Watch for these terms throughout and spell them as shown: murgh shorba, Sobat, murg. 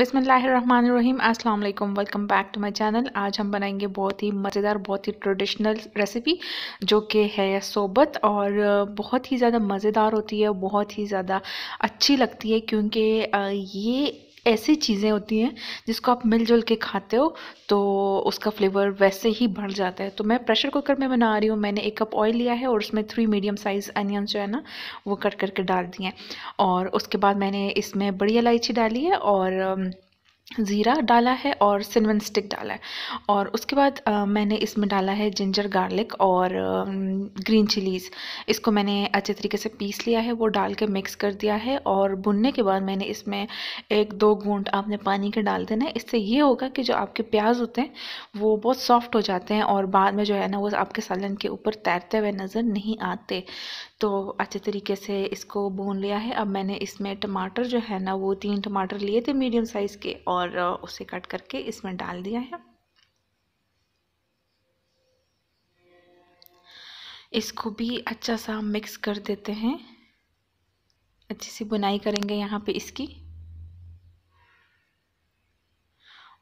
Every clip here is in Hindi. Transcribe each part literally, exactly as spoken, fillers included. बिस्मिल्लाहिर्रहमानिर्रहीम। अस्सलाम वालेकुम, welcome back to my channel. आज हम बनाएंगे बहुत ही मज़ेदार, बहुत ही ट्रेडिशनल रेसिपी जो कि है सोबत, और बहुत ही ज़्यादा मज़ेदार होती है, बहुत ही ज़्यादा अच्छी लगती है, क्योंकि ये ऐसी चीज़ें होती हैं जिसको आप मिलजुल के खाते हो तो उसका फ्लेवर वैसे ही बढ़ जाता है। तो मैं प्रेशर कुकर में बना रही हूँ। मैंने एक कप ऑयल लिया है और उसमें थ्री मीडियम साइज़ अनियन जो है ना वो कट करके डाल दिए हैं, और उसके बाद मैंने इसमें बड़ी इलायची डाली है और ज़ीरा डाला है और सिनेमन स्टिक डाला है, और उसके बाद आ, मैंने इसमें डाला है जिंजर गार्लिक और ग्रीन चिलीज़। इसको मैंने अच्छे तरीके से पीस लिया है, वो डाल के मिक्स कर दिया है। और भुनने के बाद मैंने इसमें एक दो घूंट आपने पानी के डाल देना है। इससे ये होगा कि जो आपके प्याज होते हैं वो बहुत सॉफ्ट हो जाते हैं और बाद में जो है ना वो आपके सालन के ऊपर तैरते हुए नज़र नहीं आते। तो अच्छे तरीके से इसको भून लिया है। अब मैंने इसमें टमाटर जो है ना वो तीन टमाटर लिए थे मीडियम साइज़ के, और उसे कट करके इसमें डाल दिया है। इसको भी अच्छा सा मिक्स कर देते हैं, अच्छी सी बुनाई करेंगे यहाँ पे इसकी।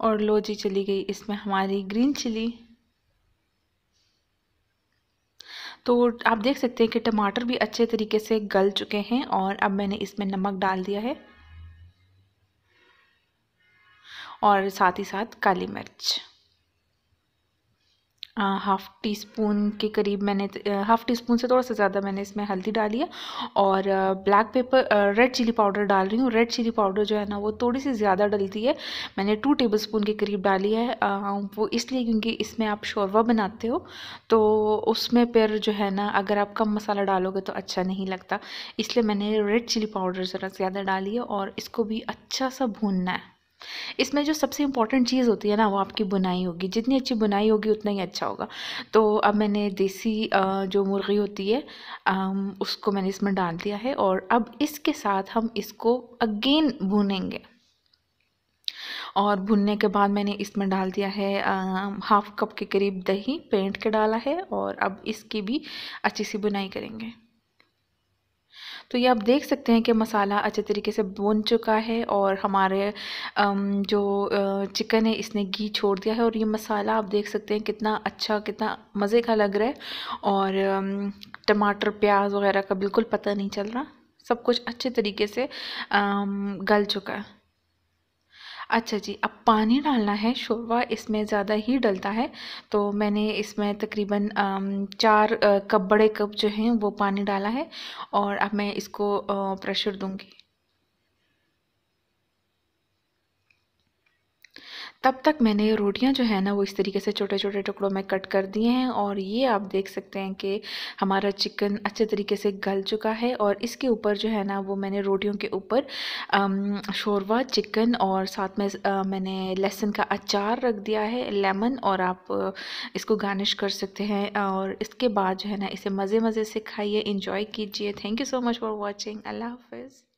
और लो जी, चली गई इसमें हमारी ग्रीन चिली। तो आप देख सकते हैं कि टमाटर भी अच्छे तरीके से गल चुके हैं, और अब मैंने इसमें नमक डाल दिया है और साथ ही साथ काली मिर्च हाफ़ टी स्पून के करीब, मैंने हाफ़ टी स्पून से थोड़ा सा ज़्यादा मैंने इसमें हल्दी डाली है, और black pepper red chilli powder डाल रही हूँ। रेड चिली पाउडर जो है ना वो थोड़ी सी ज़्यादा डलती है, मैंने टू टेबल स्पून के करीब डाली है। आ, वो इसलिए क्योंकि इसमें आप शोरबा बनाते हो तो उसमें फिर जो है ना अगर आप कम मसाला डालोगे तो अच्छा नहीं लगता, इसलिए मैंने रेड चिली पाउडर ज़रा ज़्यादा डाली है। और इसको भी अच्छा सा भूनना है। इसमें जो सबसे इम्पॉर्टेंट चीज़ होती है ना वो आपकी बुनाई होगी। जितनी अच्छी बुनाई होगी उतना ही अच्छा होगा। तो अब मैंने देसी जो मुर्गी होती है उसको मैंने इसमें डाल दिया है, और अब इसके साथ हम इसको अगेन भूनेंगे। और भुनने के बाद मैंने इसमें डाल दिया है हाफ़ कप के करीब दही फेंट के डाला है, और अब इसकी भी अच्छी सी बुनाई करेंगे। तो ये आप देख सकते हैं कि मसाला अच्छे तरीके से भुन चुका है, और हमारे जो चिकन है इसने घी छोड़ दिया है, और ये मसाला आप देख सकते हैं कितना अच्छा, कितना मज़े का लग रहा है। और टमाटर प्याज वगैरह का बिल्कुल पता नहीं चल रहा, सब कुछ अच्छे तरीके से गल चुका है। अच्छा जी, अब पानी डालना है। शोरबा इसमें ज़्यादा ही डलता है, तो मैंने इसमें तकरीबन चार कप बड़े कप जो हैं वो पानी डाला है, और अब मैं इसको प्रेशर दूंगी। तब तक मैंने रोटियां जो है ना वो इस तरीके से छोटे छोटे टुकड़ों में कट कर दिए हैं, और ये आप देख सकते हैं कि हमारा चिकन अच्छे तरीके से गल चुका है। और इसके ऊपर जो है ना वो मैंने रोटियों के ऊपर शोरबा, चिकन और साथ में आ, मैंने लहसुन का अचार रख दिया है, लेमन, और आप इसको गार्निश कर सकते हैं। और इसके बाद जो है ना इसे मज़े मज़े से खाइए, इंजॉय कीजिए। Thank you so much for watching. अल्लाह हाफिज़।